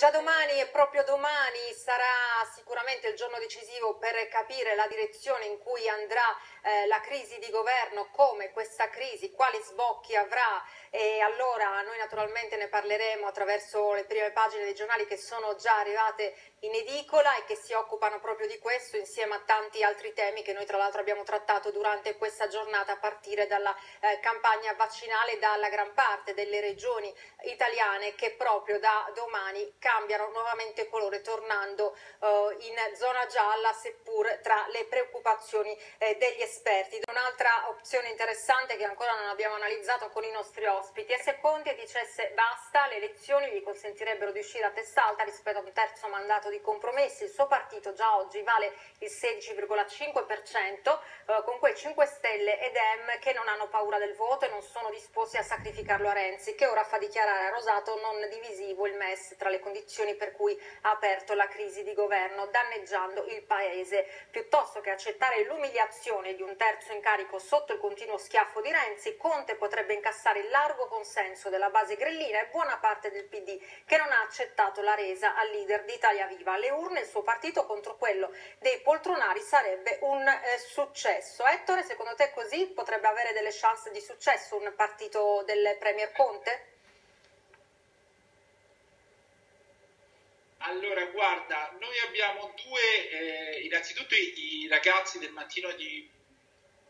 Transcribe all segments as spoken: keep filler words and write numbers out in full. Già domani e proprio domani sarà sicuramente il giorno decisivo per capire la direzione in cui andrà eh, la crisi di governo, come questa crisi, quali sbocchi avrà, e allora noi naturalmente ne parleremo attraverso le prime pagine dei giornali che sono già arrivate in edicola e che si occupano proprio di questo insieme a tanti altri temi che noi tra l'altro abbiamo trattato durante questa giornata a partire dalla eh, campagna vaccinale, dalla gran parte delle regioni italiane che proprio da domani cambiano nuovamente colore, tornando eh, in zona gialla, seppur tra le preoccupazioni eh, degli esperti. Un'altra opzione interessante che ancora non abbiamo analizzato con i nostri ospiti è se Conte dicesse basta, le elezioni gli consentirebbero di uscire a testa alta rispetto a un terzo mandato di compromessi. Il suo partito già oggi vale il sedici virgola cinque per cento, eh, con quei cinque Stelle ed Em che non hanno paura del voto e non sono disposti a sacrificarlo a Renzi, che ora fa dichiarare a Rosato non divisivo il M E S tra le condizioni per cui ha aperto la crisi di governo, danneggiando il paese. Piuttosto che accettare l'umiliazione di un terzo incarico sotto il continuo schiaffo di Renzi, Conte potrebbe incassare il largo consenso della base grellina e buona parte del P D, che non ha accettato la resa al leader di Italia Viva. Alle urne il suo partito contro quello dei poltronari sarebbe un eh, successo. Ettore, secondo te così potrebbe avere delle chance di successo un partito del Premier Conte? Allora guarda, noi abbiamo due, eh, innanzitutto i, i ragazzi del mattino di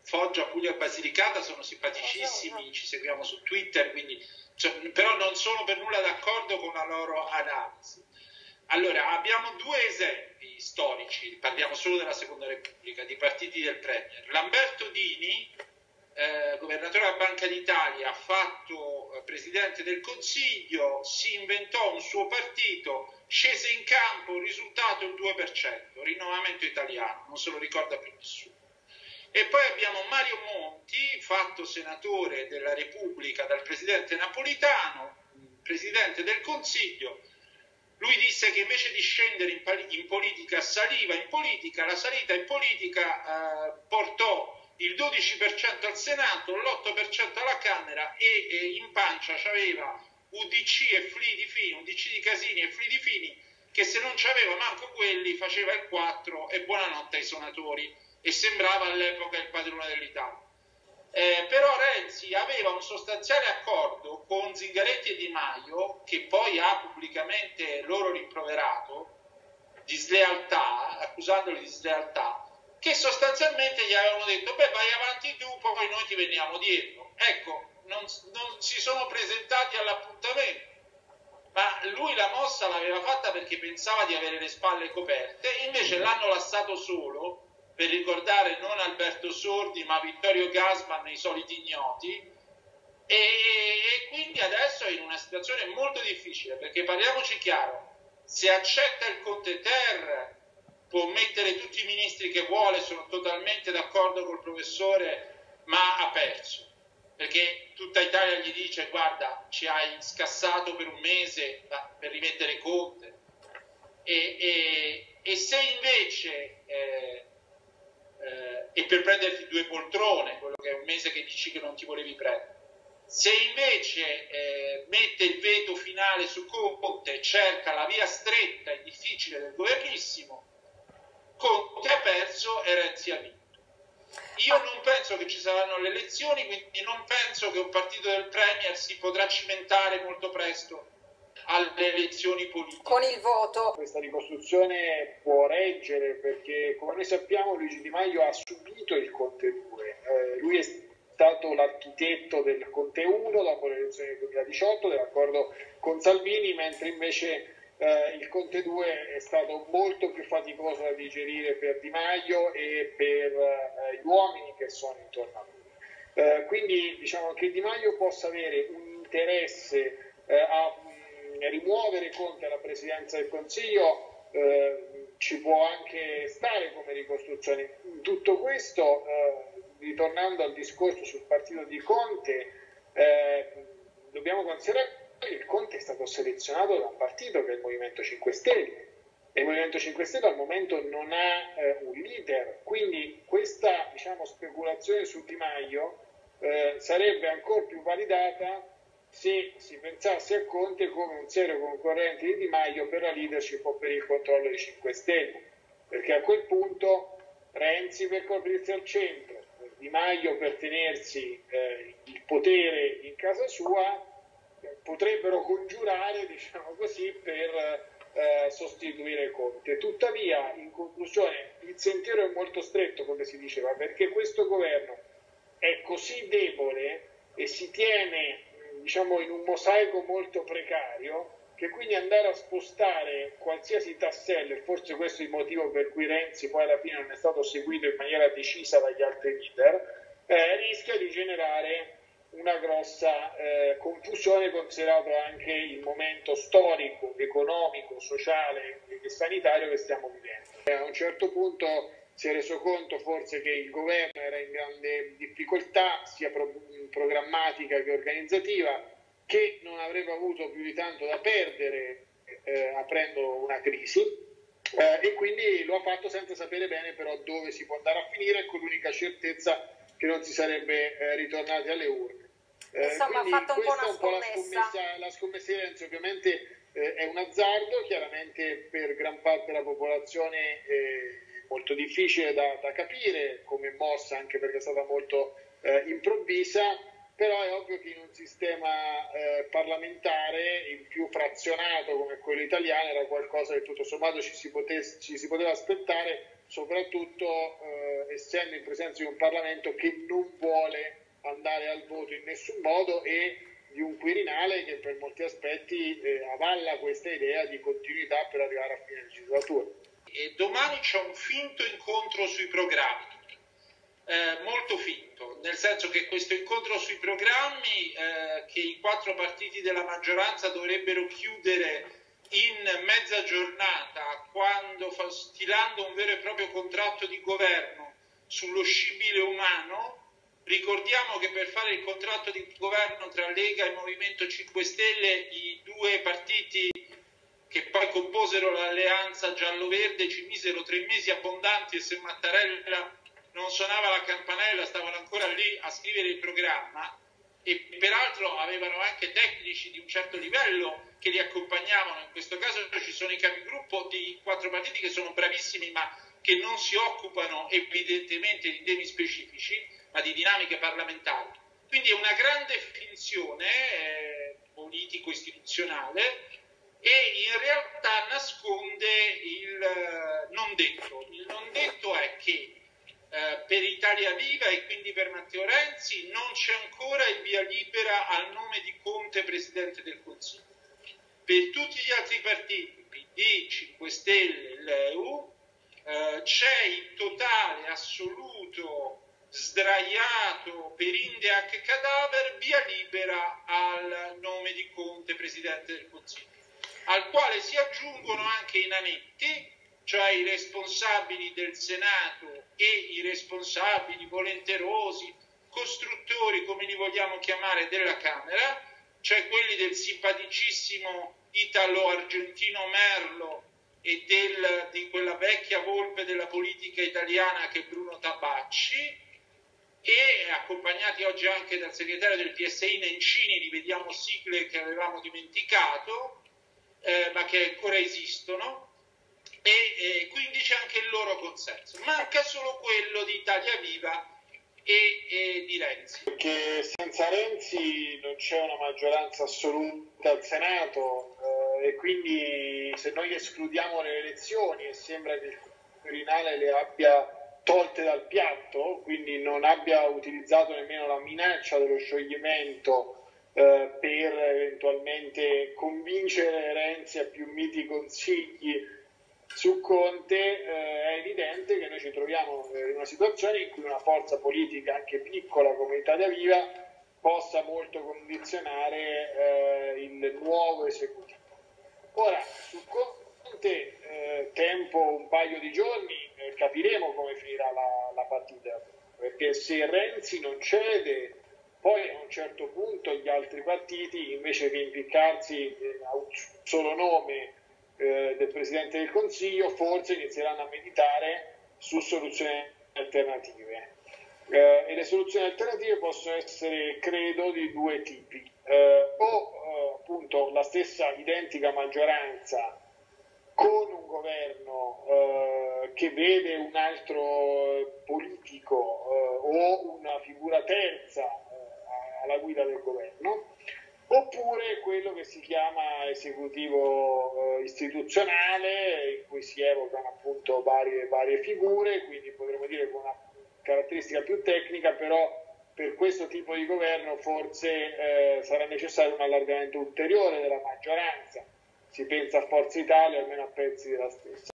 Foggia, Puglia, Basilicata sono simpaticissimi, ci seguiamo su Twitter, quindi, cioè, però non sono per nulla d'accordo con la loro analisi. Allora abbiamo due esempi storici, parliamo solo della Seconda Repubblica, di partiti del Premier. Lamberto Dini, eh, governatore della Banca d'Italia, ha fatto eh, presidente del Consiglio, si inventò un suo partito, scese in campo, risultato il due per cento, Rinnovamento Italiano, non se lo ricorda più nessuno. E poi abbiamo Mario Monti, fatto senatore della Repubblica dal presidente Napolitano, presidente del Consiglio. Lui disse che invece di scendere in, in politica saliva in politica, la salita in politica eh, portò il dodici per cento al Senato, l'otto per cento alla Camera e, e in pancia c'aveva U D C e Fli di Fini, U D C di Casini e Fli di Fini, che se non c'aveva manco quelli faceva il quattro e buonanotte ai senatori, e sembrava all'epoca il padrone dell'Italia. Eh, però Renzi aveva un sostanziale accordo con Zingaretti e Di Maio, che poi ha pubblicamente loro rimproverato di slealtà, accusandoli di slealtà, che sostanzialmente gli avevano detto: beh, vai avanti tu, poi noi ti veniamo dietro. Ecco, non, non si sono presentati all'appuntamento, ma lui la mossa l'aveva fatta perché pensava di avere le spalle coperte, e invece l'hanno lasciato solo, per ricordare non Alberto Sordi ma Vittorio Gassman e i soliti ignoti, e, e quindi adesso è in una situazione molto difficile, perché parliamoci chiaro, se accetta il Conte Ter può mettere tutti i ministri che vuole, sono totalmente d'accordo col professore, ma ha perso, perché tutta Italia gli dice: guarda, ci hai scassato per un mese per rimettere Conte, e, e, e se invece... Eh, Eh, e per prenderti due poltrone, quello che è un mese che dici che non ti volevi prendere. Se invece eh, mette il veto finale su Conte, cerca la via stretta e difficile del governissimo, Conte ha perso e Renzi ha vinto. Io non penso che ci saranno le elezioni, quindi non penso che un partito del Premier si potrà cimentare molto presto alle elezioni politiche. Con il voto. Questa ricostruzione può reggere perché, come noi sappiamo, Luigi Di Maio ha subito il Conte due. Eh, lui è stato l'architetto del Conte uno dopo le elezioni del duemiladiciotto, dell'accordo con Salvini, mentre invece eh, il Conte due è stato molto più faticoso da digerire per Di Maio e per eh, gli uomini che sono intorno a lui. Eh, quindi diciamo che Di Maio possa avere un interesse eh, a rimuovere Conte alla presidenza del Consiglio, eh, ci può anche stare come ricostruzione. Tutto questo, eh, ritornando al discorso sul partito di Conte, eh, dobbiamo considerare che il Conte è stato selezionato da un partito che è il Movimento cinque Stelle, e il Movimento cinque Stelle al momento non ha eh, un leader, quindi questa diciamo, speculazione su Di Maio eh, sarebbe ancora più validata se si pensasse a Conte come un serio concorrente di Di Maio per la leadership o per il controllo dei cinque Stelle, perché a quel punto Renzi per coprirsi al centro, Di Maio per tenersi eh, il potere in casa sua, potrebbero congiurare, diciamo così, per eh, sostituire Conte. Tuttavia, in conclusione, il sentiero è molto stretto, come si diceva, perché questo governo è così debole e si tiene, diciamo, in un mosaico molto precario, che quindi andare a spostare qualsiasi tassello, e forse questo è il motivo per cui Renzi poi alla fine non è stato seguito in maniera decisa dagli altri leader, eh, rischia di generare una grossa eh, confusione, considerato anche il momento storico, economico, sociale e sanitario che stiamo vivendo. Eh, a un certo punto si è reso conto forse che il governo era in grande difficoltà, sia pro- programmatica che organizzativa, che non avrebbe avuto più di tanto da perdere eh, aprendo una crisi eh, e quindi lo ha fatto senza sapere bene però dove si può andare a finire, con l'unica certezza che non si sarebbe eh, ritornati alle urne. Eh, Insomma, ha fatto un po' una scommessa. La scommessa di Renzi ovviamente eh, è un azzardo, chiaramente per gran parte della popolazione eh, molto difficile da, da capire come mossa, anche perché è stata molto eh, improvvisa. Però è ovvio che in un sistema eh, parlamentare, il più frazionato come quello italiano, era qualcosa che tutto sommato ci si, potesse, ci si poteva aspettare, soprattutto eh, essendo in presenza di un Parlamento che non vuole andare al voto in nessun modo e di un Quirinale che per molti aspetti eh, avalla questa idea di continuità per arrivare a fine legislatura. E domani c'è un finto incontro sui programmi. Eh, molto finto, nel senso che questo incontro sui programmi eh, che i quattro partiti della maggioranza dovrebbero chiudere in mezza giornata, quando stilando un vero e proprio contratto di governo sullo scibile umano. Ricordiamo che per fare il contratto di governo tra Lega e Movimento cinque Stelle, i due partiti che poi composero l'alleanza giallo-verde ci misero tre mesi abbondanti, e se Mattarella non suonava la campanella stavano ancora lì a scrivere il programma, e peraltro avevano anche tecnici di un certo livello che li accompagnavano. In questo caso ci sono i capigruppo di quattro partiti che sono bravissimi ma che non si occupano evidentemente di temi specifici ma di dinamiche parlamentari. Quindi è una grande finzione eh, politico-istituzionale, e in realtà nasconde il non detto. Il non detto è che Uh, per Italia Viva e quindi per Matteo Renzi non c'è ancora il via libera al nome di Conte Presidente del Consiglio. Per tutti gli altri partiti, P D, cinque Stelle, Leu, uh, c'è il totale, assoluto, sdraiato per Indeac cadaver via libera al nome di Conte Presidente del Consiglio, al quale si aggiungono anche i nanetti, cioè i responsabili del Senato e i responsabili volenterosi, costruttori come li vogliamo chiamare, della Camera, cioè quelli del simpaticissimo Italo-Argentino Merlo e del, di quella vecchia volpe della politica italiana che è Bruno Tabacci, e accompagnati oggi anche dal segretario del P S I Nencini, li vediamo sigle che avevamo dimenticato, eh, ma che ancora esistono. E, e quindi c'è anche il loro consenso, manca solo quello di Italia Viva e, e di Renzi, perché senza Renzi non c'è una maggioranza assoluta al Senato eh, e quindi se noi escludiamo le elezioni e sembra che il Quirinale le abbia tolte dal piatto, quindi non abbia utilizzato nemmeno la minaccia dello scioglimento eh, per eventualmente convincere Renzi a più miti consigli su Conte, eh, è evidente che noi ci troviamo in una situazione in cui una forza politica anche piccola come Italia Viva possa molto condizionare eh, il nuovo esecutivo. Ora, su Conte, eh, tempo un paio di giorni, eh, capiremo come finirà la, la partita, perché se Renzi non cede, poi a un certo punto gli altri partiti, invece che impiccarsi eh, a un solo nome del Presidente del Consiglio, forse inizieranno a meditare su soluzioni alternative eh, e le soluzioni alternative possono essere, credo, di due tipi. eh, o eh, appunto la stessa identica maggioranza con un governo eh, che vede un altro politico eh, o una figura terza eh, alla guida del governo, oppure quello che si chiama esecutivo eh, istituzionale, in cui si evocano appunto varie, varie figure, quindi potremmo dire con una caratteristica più tecnica, però per questo tipo di governo forse eh, sarà necessario un allargamento ulteriore della maggioranza. Si pensa a Forza Italia, almeno a pezzi della stessa.